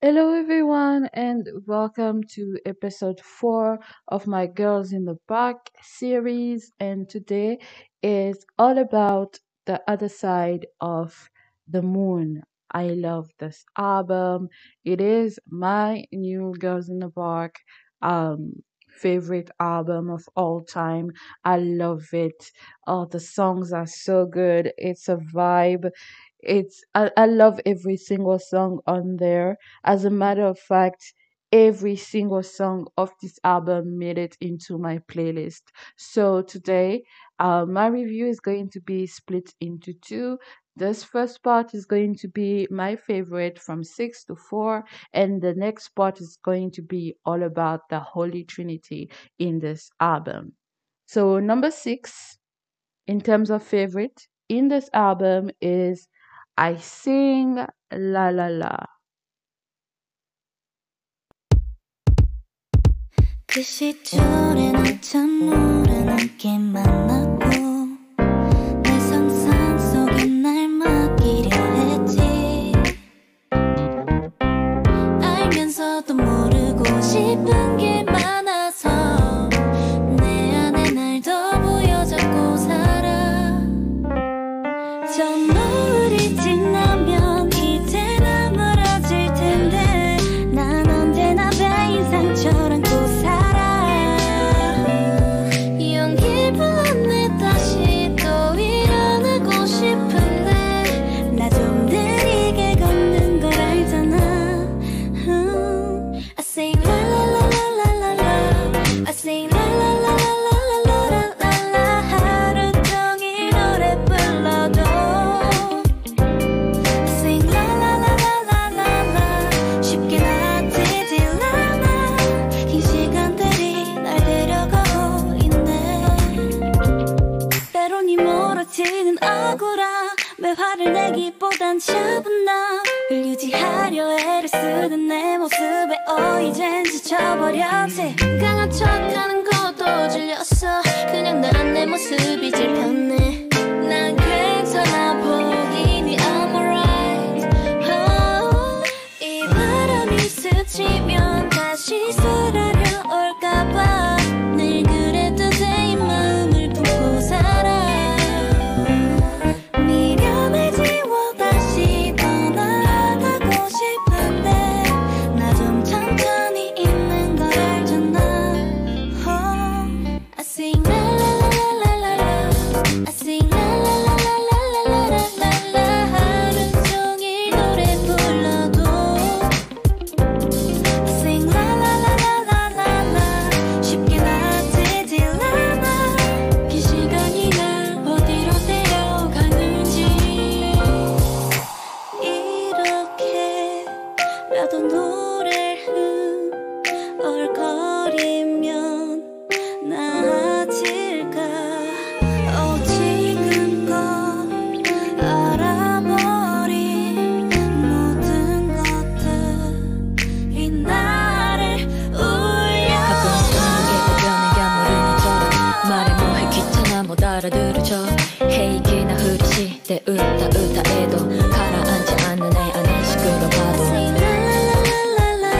Hello, everyone, and welcome to episode 4 of my Girls in the Park series. And today is all about The Other Side of the Moon. I love this album. It is my new Girls in the Park favorite album of all time. I love it. Oh, the songs are so good. It's a vibe. I love every single song on there. As a matter of fact, every single song of this album made it into my playlist. So today, my review is going to be split into two. This first part is going to be my favorite from 6 to 4, and the next part is going to be all about the Holy Trinity in this album. So number 6, in terms of favorite in this album, is I Sing La La La. 그 시절에 난 참 모르는 게 많았고 내 상상 속에 날 맡기려 했지. 알면서도 모르고 싶은 게 많아서 내 안에 날 더 보여잡고 살아. 저 노을이 지나면 이제 나무라질 텐데 난 언제나 내 인상처럼 꼭 살아. 용기 불렀네 다시 또 일어나고 싶은데 나 좀 느리게 걷는 걸 알잖아. I sing la la la la la la la. I sing la la la la la la la la la. 하루 종일 노래 불러도 I sing la la la la la la la. 쉽게 놔두질 않아. 이 시간들이 날 데려가고 있네. 때론 이 멀어지는 억울함에 화를 내기보단 차분함을 유지하려 애를 쓰는 내 모습에 이젠 지쳐버렸지. 강한 척하는 것도 질렸어. 그냥 난 내 모습이 제일 편해. 난 괜찮아 보이니 I'm alright. Oh, 이 바람이 스치면 다시 쏟아려 올까봐 늘 그래도 내 마음을 품고 살아. 미련을 지워 다시 떠나가고 싶은데 나 좀 천천히 있는 걸 알잖아. Oh, I sing la la la la la la. I sing la la la la la la la la la. 하루 종일 노래 불러도 Sing la la la la la la la. 쉽게 놔두질 않아. 이 시간이 날 어디로 데려가는지 이렇게라도 노래를 얼거리면 나아질까. 지금껏 알아버린 모든 것들 이 나를 울려. 가끔씩 사랑해도 변해가 모르는 척 말해 뭐해 귀찮아 못 알아들을 척 헤이기나 흐린 시대 웃다 웃다 해도 가라앉지 않는 애 안에 시끄러워도 Sing la la la la la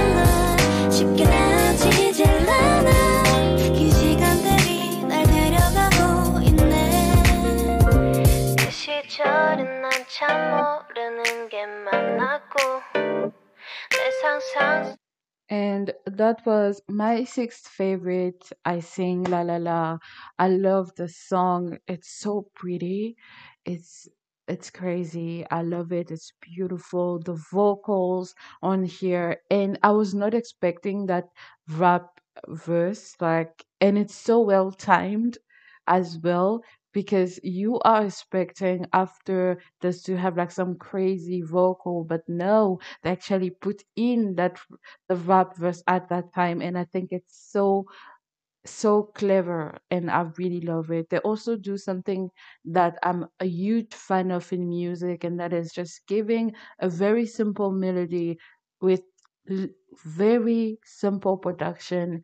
la. 쉽게 나아지질 않아. 긴 시간들이 날 데려가고 있네. 그 시절은 난 참 모르는 게 많았고 내 상상. And that was my 6th favorite, I Sing La La La. I love the song. It's so pretty. It's crazy. I love it. It's beautiful. The vocals on here, and I was not expecting that rap verse, and it's so well timed as well, because you are expecting after this to have some crazy vocal, but no, they actually put in the rap verse at that time, and I think it's so clever, and I really love it. They also do something that I'm a huge fan of in music, and that is just giving a very simple melody with very simple production,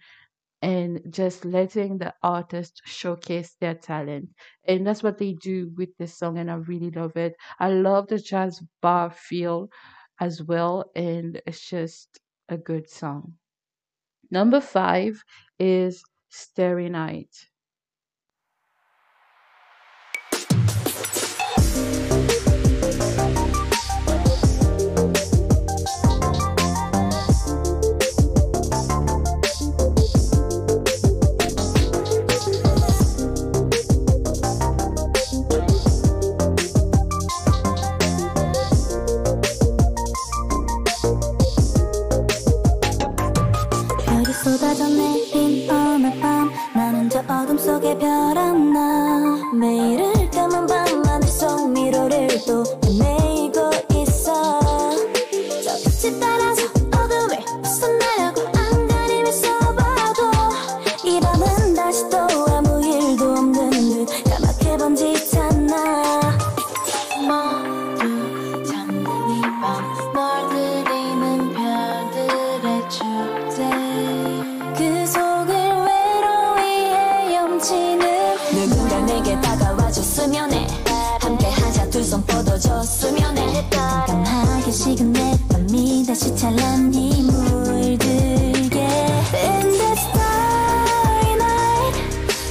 and just letting the artist showcase their talent. And that's what they do with this song, and I really love it. I love the jazz bar feel as well, and it's just a good song. Number 5 is Starry Night. 쏟아져 내린 어느 밤 나는 저 어둠 속에 별 하나 매일을 감은 밤만 속 미로를 또 헤매이고 있어 저 빛이 따라서 어둠을 벗어나려고 안 가림을 써봐도 이 밤은 다시 또 아무 일도 없는 듯 까맣게 번지잖아 모두 잠든 이 밤 널 들이는 별들의 축제 그 속을 외로이 헤엄치는 누군가 내게 다가와줬으면 해 함께하자 두 손 뻗어줬으면 해 깜깜하게 식은 내 밤이 다시 찬란히 물들게 In the starry night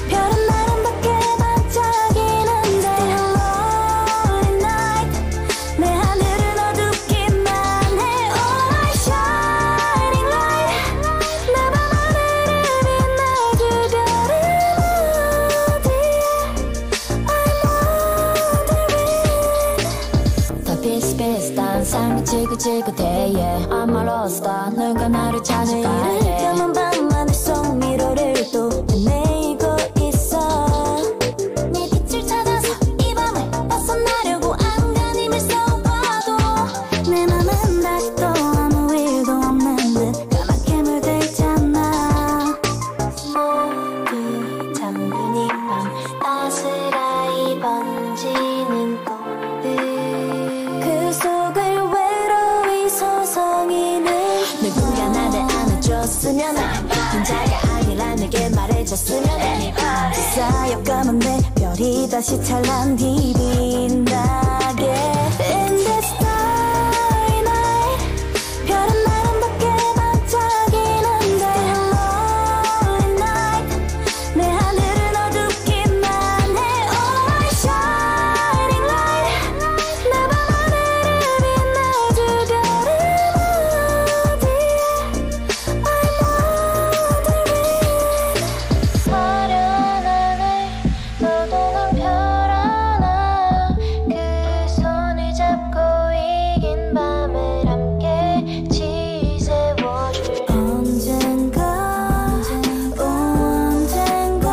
별은 아름답게 반짝이는데 Holy night 내 하늘은 어둡기만 해 Oh my shining light 내 밤 삶이 지긋지긋해 yeah. I'm a lost star 누가 나를 찾아가 매일을 켜는 밤만 내 속 미로를 또 헤매이고 있어 네 빛을 찾아서 이 밤을 벗어나려고 안 가림을 써봐도 내 맘은 다시 또 아무 일도 없는 듯 까맣게 물들잖아 모두 잠든 이 밤 따스라이 번지는 꽃들 그 속을 누군가 나를 안아줬으면 혼자가 아니라 내게 말해줬으면 그 쌓여감은 내 별이 다시 찬란히 빛나게 In the starry night 별은 아름답게 반짝이는데 Holy night 내 하늘은 어둡기만 해 Oh my shining light 내 밤 하늘을 빛내줄 별은 화려한 하늘 소동한 별 하나 그 손을 잡고 이긴 밤을 함께 지새워줄 언젠가 그런 누군가를 만날 수 있을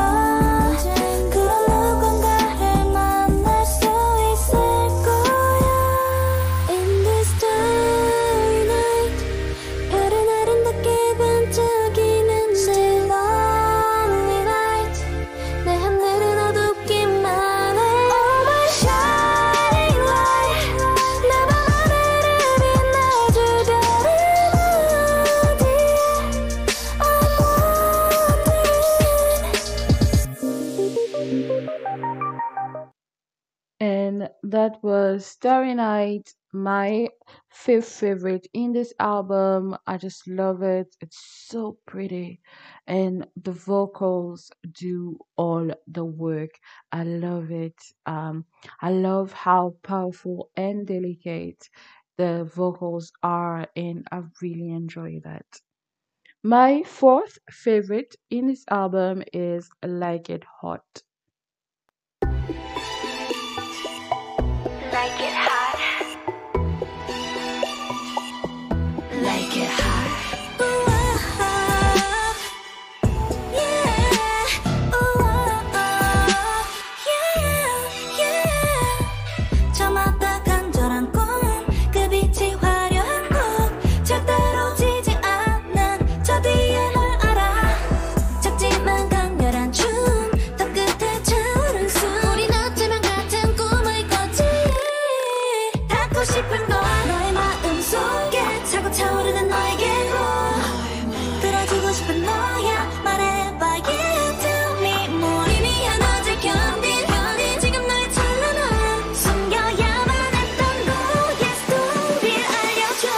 거야 In the starry night 별은 아름답게 반짝이는데 Still lonely night 내 하늘은 어둡기만 해 Oh my shining light 내 밤 하늘을 빛내줄 별은 어디에 I'm wondering And that was Starry Night, my fifth favorite in this album. I just love it. It's so pretty. And the vocals do all the work. I love it. I love how powerful and delicate the vocals are, and I really enjoy that. My fourth favorite in this album is Like It Hot. Like it hot. Like it hot. 저마다 간절한 꿈은 그 빛이 화려한 꽃 절대로 지지 않는 저 뒤에 널 알아 작지만 강렬한 춤더 끝에 차오른 숨 우린 어쩌면 같은 꿈을 꿨지 닿고 싶은 걸 너의 마음 속에 차고 차오르는 너에게로 들어주고 싶은 너야 말해봐 yeah tell me more 미미한 어제 견딘 현이 지금 널 찬란한 숨겨야만 했던 너의 스토리를 알려줘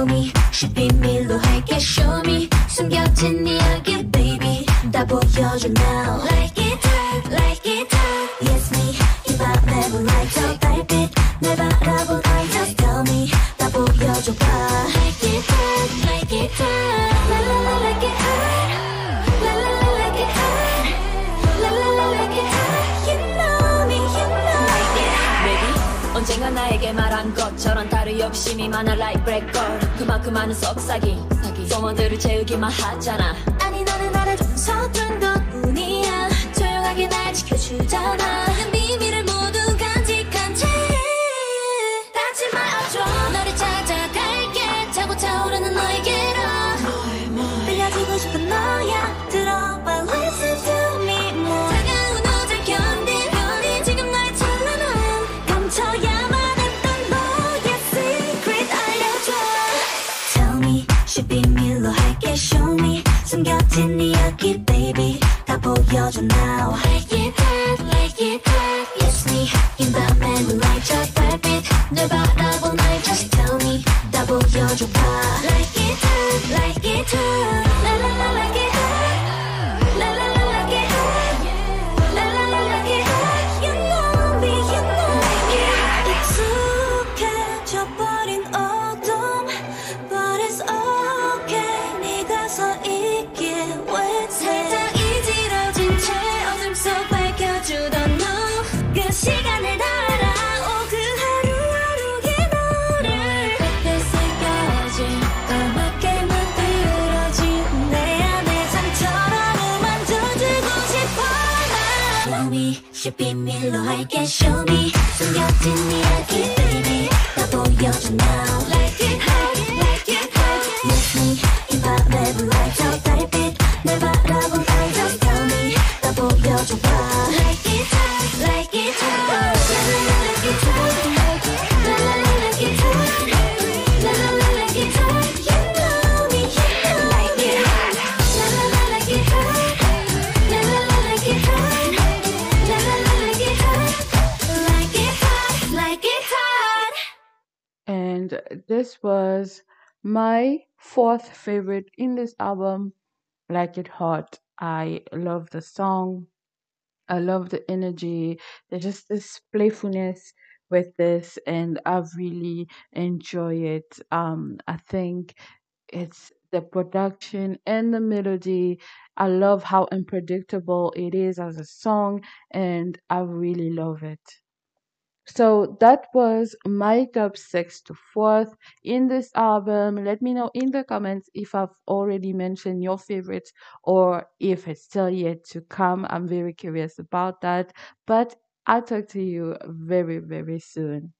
Show me, 신 비밀로 할게 Show me, 숨겨진 이야기 baby 다 보여줘 now Like it hot, like it hot Yes me, 이 밤의 moonlight 저 달빛 날 바라본 I just tell me 다 보여줘 봐 Like it hot, like it hot La la la like it hot La la la like it hot La la la like it hot You know me, you know Like it hot baby 언젠가 나에게 말한 것처럼 다른 욕심이 많아 like break girl 그만큼 많은 속삭임 소문들을 채우기만 하잖아 아니 너는 나를 좀 서툰 것뿐이야 조용하게 날 지켜주잖아 모든 비밀을 모두 간직한 채 닫지 말아줘 너를 찾아갈게 차고 차오르는 너에게로 more. 빌려주고 싶은 너야 들어봐 listen to me more 차가운 어제 견딘 별이 지금 날 찬란한 감춰야만 했던 너의 secret 알려줘 Tell me 신 비밀로 할게 show me 숨겨진 이야기 baby 다 보여줘 now like it hot Yes me 긴 밤의 moonlight 저 달빛 널 바라본 I just tell me 다 보여줘 봐 Like it hot like it hot La la la like it hot La la la like it hot La la la like it hot You know me you know Like it hot 익숙해져버린 어둠 But it's okay 네가 서 있길 외세 살짝 이지러진 채 어둠 속 밝혀주던 너 그 시간을 따라오 그 하루하루의 너를 그때까지 까맣게 만들어진 내 안의 상처라고 만져주고 싶어 나 Show me 신 비밀로 할게 Show me 숨겨진 이야기 baby 다 보여줘 now Like it hot like it hot Yes me 이 밤의 moonlight 저 달빛 날 바라본 I just tell me 다 보여줘 봐 Like it hot like it hot La la la like it hot La la la like it hot La la la like it hot You know me you know Like it hot La la la like it hot La la la like it hot La la la like it hot Like it hot like it hot And this was my fourth favorite in this album, Like It Hot. I love the song. I love the energy. There's just this playfulness with this, and I really enjoy it. I think it's the production and the melody. I love how unpredictable it is as a song, and I really love it. So that was my top 6 to 4th in this album. Let me know in the comments if I've already mentioned your favorites or if it's still yet to come. I'm very curious about that. But I'll talk to you very, very soon.